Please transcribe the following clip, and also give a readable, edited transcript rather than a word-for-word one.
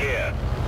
here.